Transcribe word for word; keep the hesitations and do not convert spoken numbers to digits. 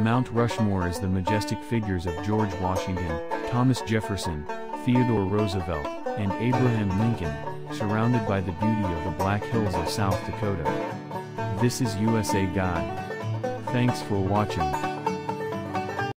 Mount Rushmore is the majestic figures of George Washington, Thomas Jefferson, Theodore Roosevelt, and Abraham Lincoln, surrounded by the beauty of the Black Hills of South Dakota. This is U S A Guy. Thanks for watching.